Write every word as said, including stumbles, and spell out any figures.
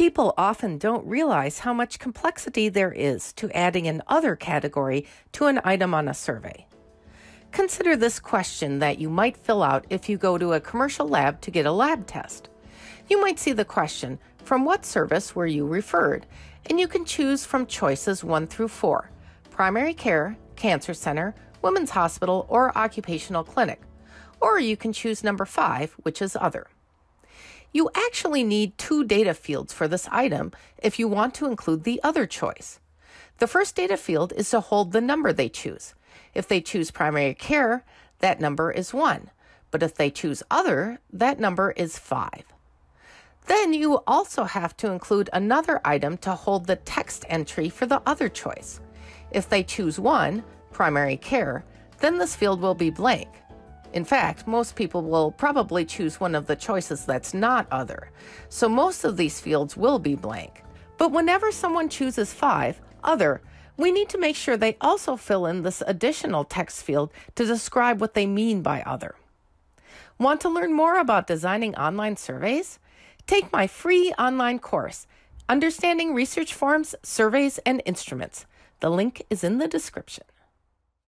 People often don't realize how much complexity there is to adding an other category to an item on a survey. Consider this question that you might fill out if you go to a commercial lab to get a lab test. You might see the question, from what service were you referred? And you can choose from choices one through four, primary care, cancer center, women's hospital, or occupational clinic. Or you can choose number five, which is other. You actually need two data fields for this item if you want to include the other choice. The first data field is to hold the number they choose. If they choose primary care, that number is one. But if they choose other, that number is five. Then you also have to include another item to hold the text entry for the other choice. If they choose one, primary care, then this field will be blank. In fact, most people will probably choose one of the choices that's not other, so most of these fields will be blank. But whenever someone chooses five, other, we need to make sure they also fill in this additional text field to describe what they mean by other. Want to learn more about designing online surveys? Take my free online course, Understanding Research Forms, Surveys, and Instruments. The link is in the description.